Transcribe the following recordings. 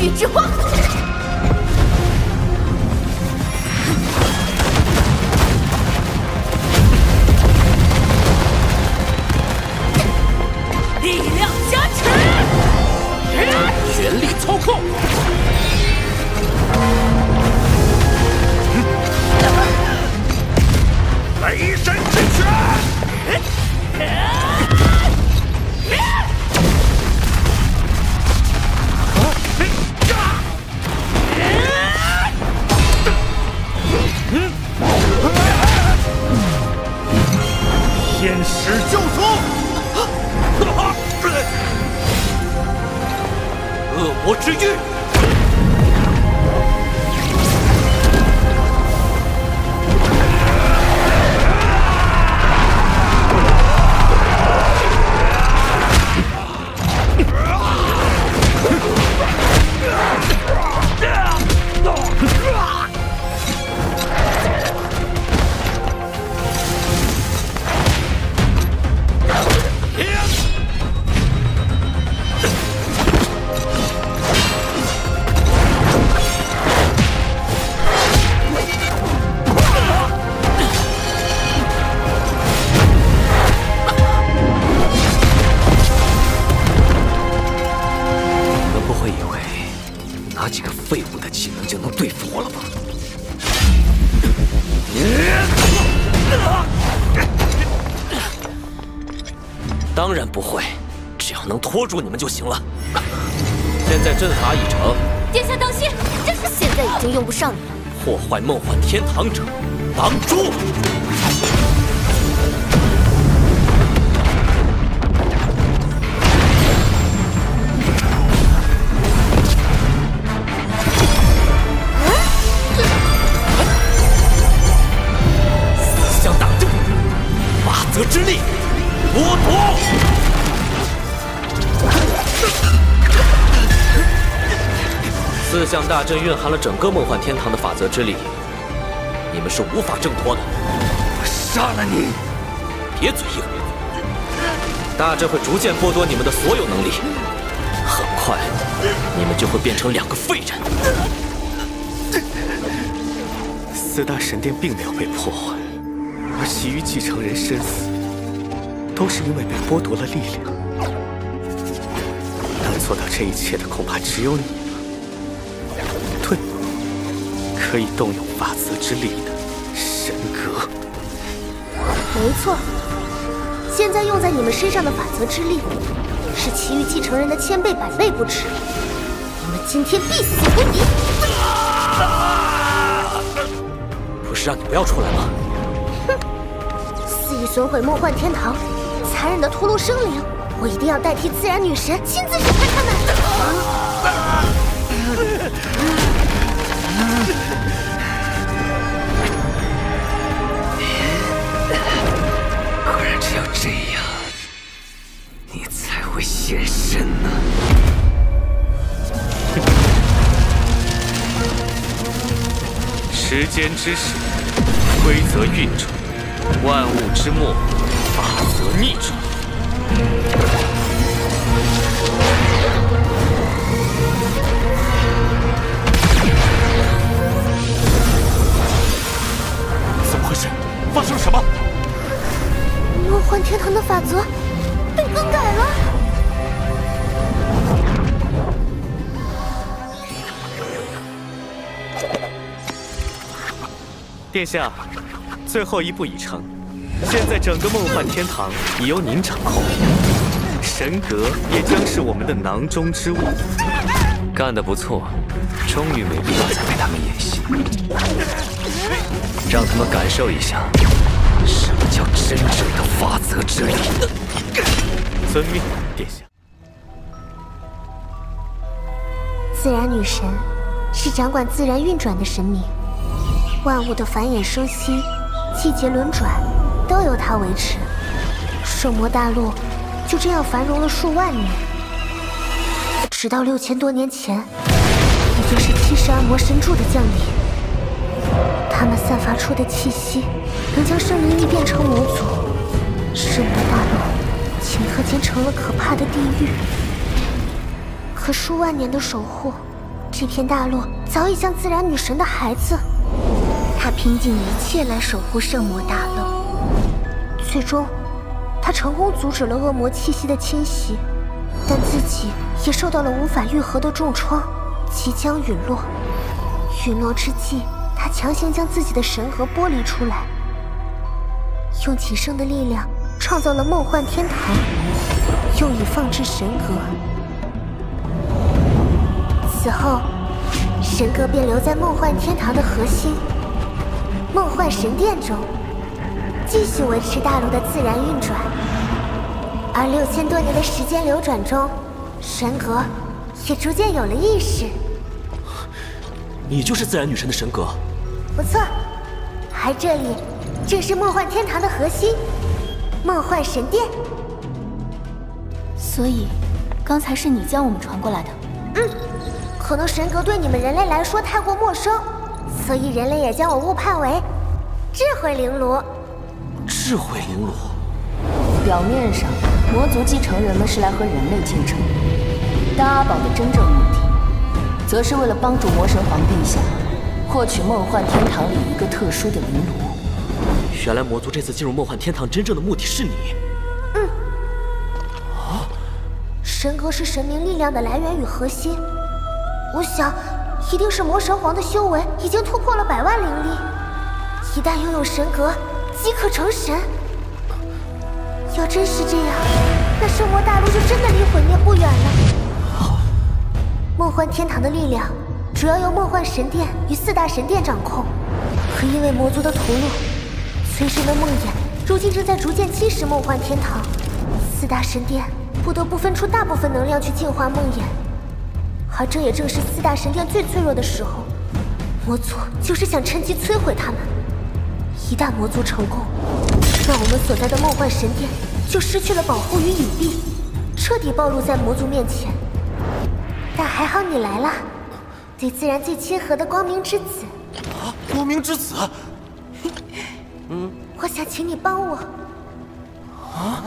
欲之光。 拖住你们就行了。现在阵法已成，殿下当心！这是现在已经用不上你了。破坏梦幻天堂者，绑住！ 四象大阵蕴含了整个梦幻天堂的法则之力，你们是无法挣脱的。我杀了你！别嘴硬，大阵会逐渐剥夺你们的所有能力，很快你们就会变成两个废人。四大神殿并没有被破坏，而其余继承人身死，都是因为被剥夺了力量。能做到这一切的，恐怕只有你。 可以动用法则之力的神格，没错。现在用在你们身上的法则之力，是其余继承人的千倍百倍不止。你们今天必死无疑！不是让你不要出来吗？哼！肆意损毁梦幻天堂，残忍的屠戮生灵，我一定要代替自然女神亲自审判他们。 果然只有这样，你才会现身呢。时间之始，规则运转；万物之末，法则逆转。怎么回事？发生了什么？ 梦幻天堂的法则被更改了。殿下，最后一步已成，现在整个梦幻天堂已由您掌控，神格也将是我们的囊中之物。干得不错，终于没必要再为他们演戏，让他们感受一下。 什么叫真正的法则之力？遵命，殿下。自然女神是掌管自然运转的神明，万物的繁衍生息、季节轮转都由她维持。圣魔大陆就这样繁荣了数万年，直到6000多年前，也就是70暗魔神柱的降临。 他们散发出的气息，能将生灵力变成魔族。圣魔大陆顷刻间成了可怕的地狱。可数万年的守护，这片大陆早已像自然女神的孩子，她拼尽一切来守护圣魔大陆。最终，她成功阻止了恶魔气息的侵袭，但自己也受到了无法愈合的重创，即将陨落。陨落之际，她强行将自己的神核剥离出来，用仅剩的力量创造了梦幻天堂，用以放置神核。 此后，神格便留在梦幻天堂的核心——梦幻神殿中，继续维持大陆的自然运转。而6000多年的时间流转中，神格也逐渐有了意识。你就是自然女神的神格？不错，而这里正是梦幻天堂的核心——梦幻神殿。所以，刚才是你将我们传过来的。嗯。 可能神格对你们人类来说太过陌生，所以人类也将我误判为智慧灵炉。智慧灵炉，表面上魔族继承人们是来和人类竞争，但阿宝的真正目的，则是为了帮助魔神皇陛下获取梦幻天堂里一个特殊的灵炉。原来魔族这次进入梦幻天堂真正的目的是你。嗯。啊，神格是神明力量的来源与核心。 我想，一定是魔神皇的修为已经突破了100万灵力，一旦拥有神格，即可成神。要真是这样，那圣魔大陆就真的离毁灭不远了。梦幻天堂的力量主要由梦幻神殿与4大神殿掌控，可因为魔族的屠戮，随身的梦魇如今正在逐渐侵蚀梦幻天堂，4大神殿不得不分出大部分能量去净化梦魇。 而这也正是4大神殿最脆弱的时候，魔族就是想趁机摧毁他们。一旦魔族成功，那我们所在的梦幻神殿就失去了保护与隐蔽，彻底暴露在魔族面前。但还好你来了，对自然最亲和的光明之子。啊，光明之子。嗯，我想请你帮我。啊。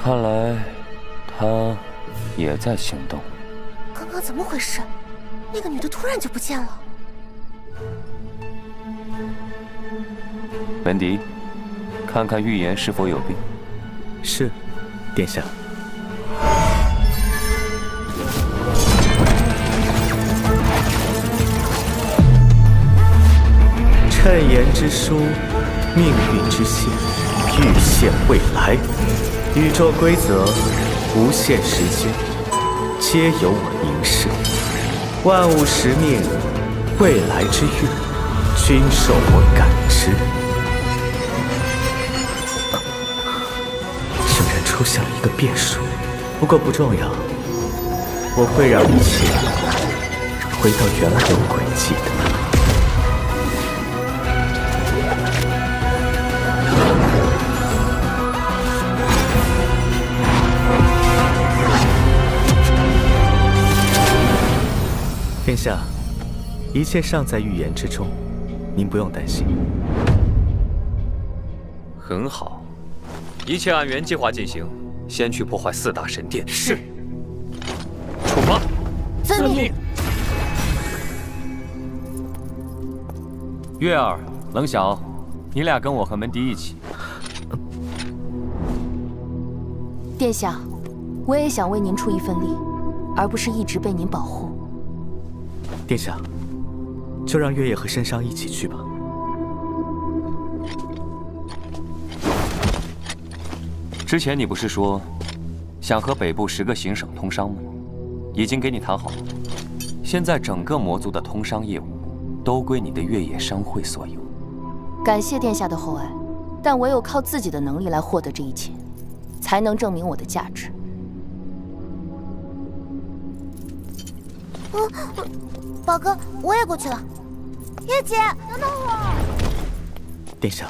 看来，他也在行动。刚刚怎么回事？那个女的突然就不见了。文迪，看看预言是否有病。是，殿下。谶言之书，命运之线，预现未来。 宇宙规则，无限时间，皆由我凝视。万物时命，未来之运，均受我感知。竟然出现了一个变数，不过不重要，我会让一切回到原有轨迹的。 殿下，一切尚在预言之中，您不用担心。很好，一切按原计划进行，先去破坏4大神殿。是。出发。遵命。月儿、冷晓，你俩跟我和门迪一起。殿下，我也想为您出一份力，而不是一直被您保护。 殿下，就让月夜和深商一起去吧。之前你不是说想和北部10个行省通商吗？已经给你谈好了。现在整个魔族的通商业务都归你的月夜商会所有。感谢殿下的厚爱，但唯有靠自己的能力来获得这一切，才能证明我的价值。宝哥，我也过去了。月姐，等等我。殿下，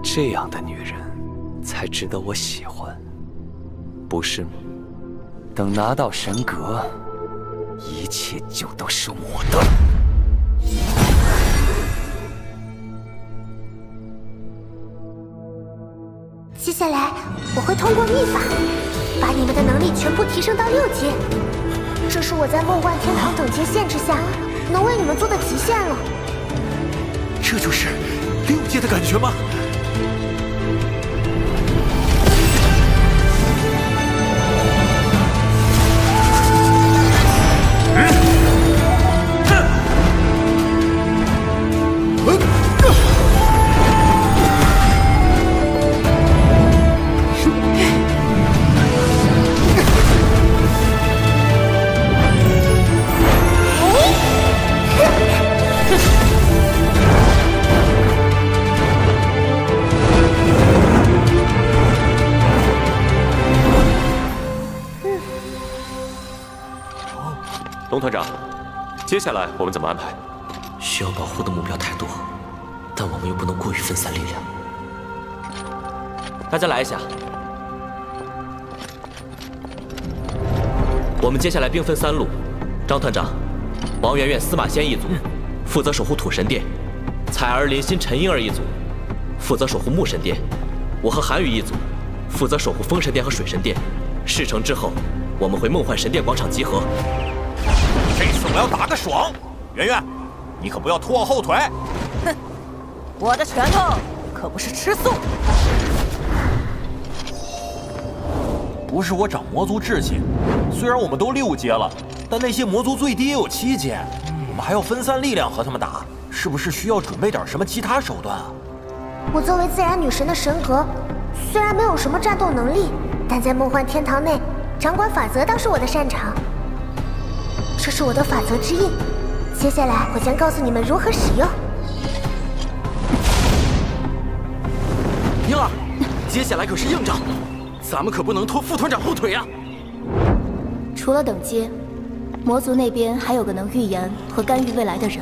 这样的女人才值得我喜欢，不是吗？等拿到神格，一切就都是我的。下来我会通过秘法，把你们的能力全部提升到6级，这是我在梦幻天堂等级限制下能为你们做的极限了。这就是6阶的感觉吗？ 龙团长，接下来我们怎么安排？需要保护的目标太多，但我们又不能过于分散力量。大家来一下，我们接下来兵分3路：张团长、王媛媛、司马仙一组，负责守护土神殿；彩儿、林心、陈英儿一组，负责守护木神殿；我和韩宇一组，负责守护风神殿和水神殿。事成之后，我们回梦幻神殿广场集合。 这次我要打个爽，圆圆，你可不要拖我后腿！哼，我的拳头可不是吃素。不是我长魔族志气，虽然我们都6阶了，但那些魔族最低也有7阶，我们还要分散力量和他们打，是不是需要准备点什么其他手段啊？我作为自然女神的神格，虽然没有什么战斗能力，但在梦幻天堂内掌管法则倒是我的擅长。 这是我的法则之印，接下来我将告诉你们如何使用。英儿，接下来可是硬仗，咱们可不能拖副团长后腿呀！除了等阶，魔族那边还有个能预言和干预未来的人，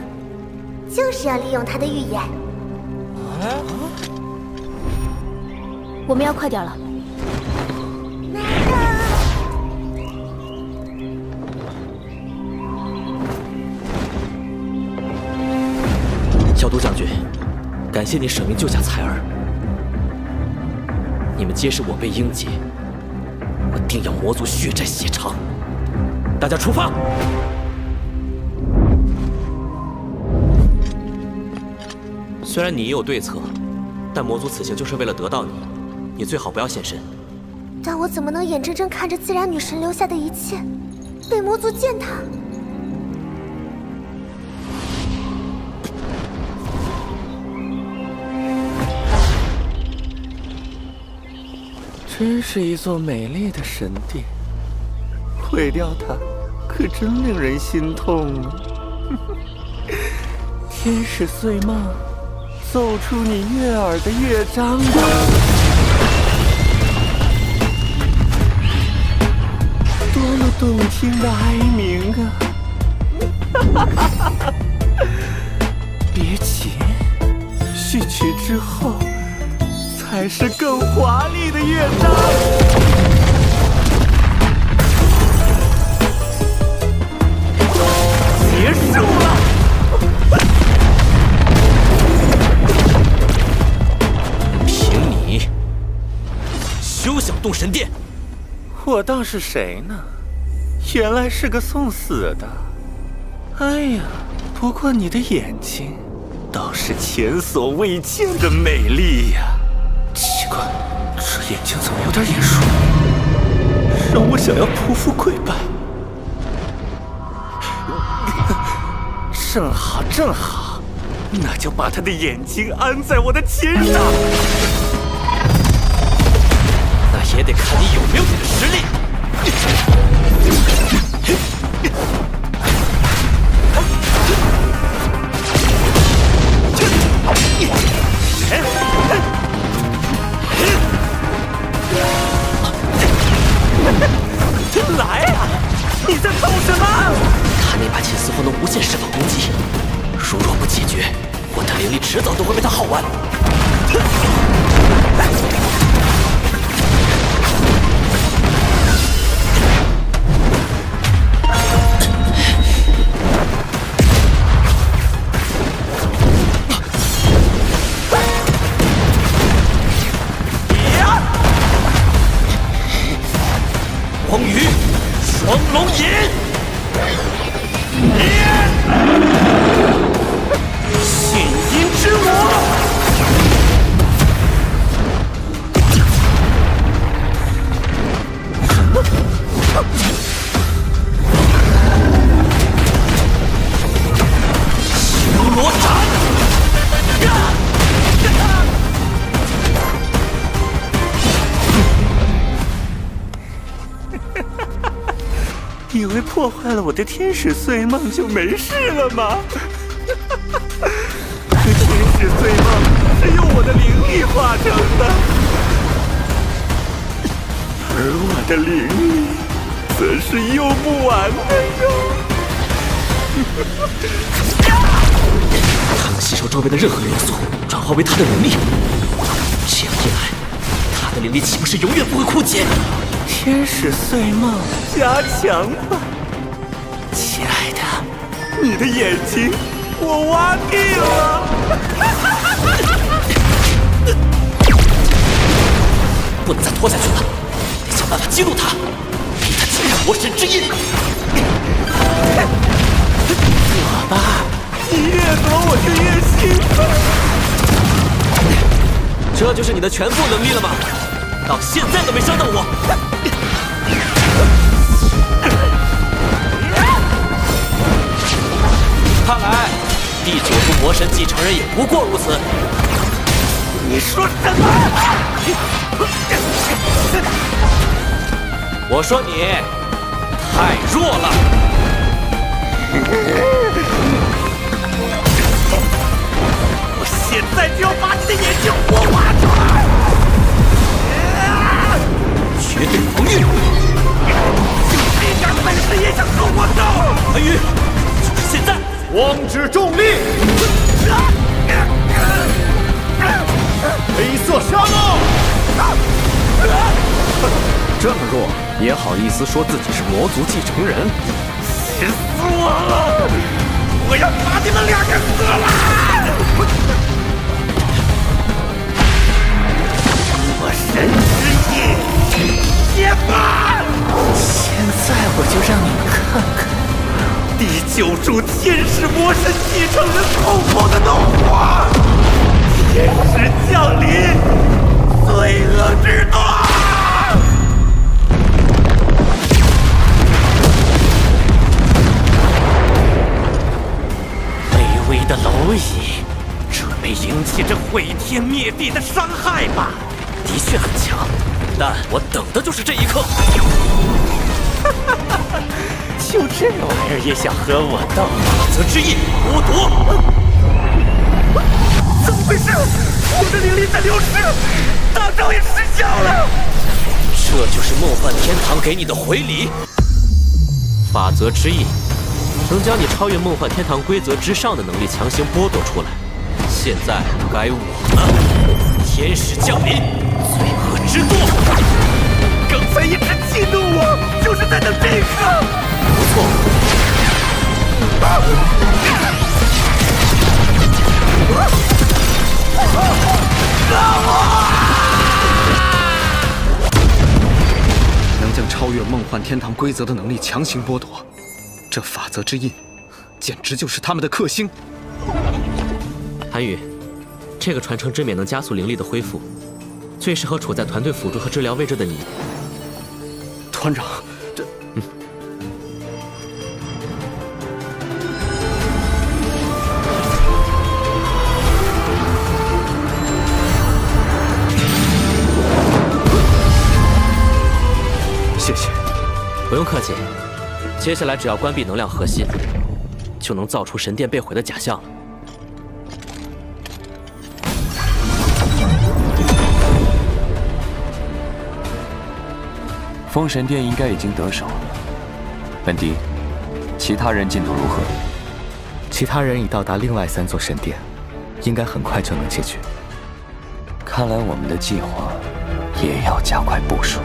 就是要利用他的预言。我们要快点了。 小毒将军，感谢你舍命救下彩儿。你们皆是我辈英杰，我定要魔族血债血偿。大家出发！虽然你也有对策，但魔族此行就是为了得到你，你最好不要现身。但我怎么能眼睁睁看着自然女神留下的一切被魔族践踏？ 真是一座美丽的神殿，毁掉它，可真令人心痛啊！天使碎梦，奏出你悦耳的乐章吧！多么动听的哀鸣啊！别急，序曲之后。 还是更华丽的乐章。结束了。凭你休想动神殿！我当是谁呢？原来是个送死的。哎呀，不过你的眼睛倒是前所未见的美丽呀！ 奇怪，这眼睛怎么有点眼熟？让我想要匍匐跪拜。正好，正好，那就把他的眼睛安在我的肩上。那也得看你有没有你的实力。来啊！你在偷什么？看你把琴似乎能无限释放攻击，如若不解决，我的灵力迟早都会被他耗完。别！破坏了我的天使碎梦就没事了吗？天使碎梦是用我的灵力化成的，而我的灵力则是用不完的哟。他能吸收周围的任何元素，转化为他的能力。这样一来，他的灵力岂不是永远不会枯竭？ 天使碎梦加强吧，亲爱的，你的眼睛我挖定了。不能再拖下去了，得想办法激怒他，逼他进入魔神之印。我吧，你越躲我就越兴奋。这就是你的全部能力了吗？ 到现在都没伤到我，看来第九部魔神继承人也不过如此。你说什么？我说你太弱了，我现在就要把你的眼睛我挖出来！ 绝对防御！就这点本事也想跟我斗？韩云，就是现在！光之重力，黑色沙漏，这么弱也好意思说自己是魔族继承人？气死我了！我要把你们两个撕烂！我神之翼。 别怕！现在我就让你们看看第九柱天使魔神继承人痛苦的怒火！天使降临，罪恶之怒！卑微的蝼蚁，准备迎接这毁天灭地的伤害吧！的确很强。 但我等的就是这一刻，就这玩意儿也想和我斗？法则之翼，我夺！怎么回事？我的灵力在流失，大招也失效了。这就是梦幻天堂给你的回礼。法则之翼能将你超越梦幻天堂规则之上的能力强行剥夺出来。现在该我了。天使降临。 罪恶之怒！刚才一直激怒我，就是在等这一刻。不错。能将超越梦幻天堂规则的能力强行剥夺，这法则之印，简直就是他们的克星。韩宇，这个传承之冕能加速灵力的恢复。 最适合处在团队辅助和治疗位置的你，团长。这，谢谢，不用客气。接下来只要关闭能量核心，就能造出神殿被毁的假象了。 封神殿应该已经得手。本迪，其他人进度如何？其他人已到达另外3座神殿，应该很快就能解决。看来我们的计划也要加快部署。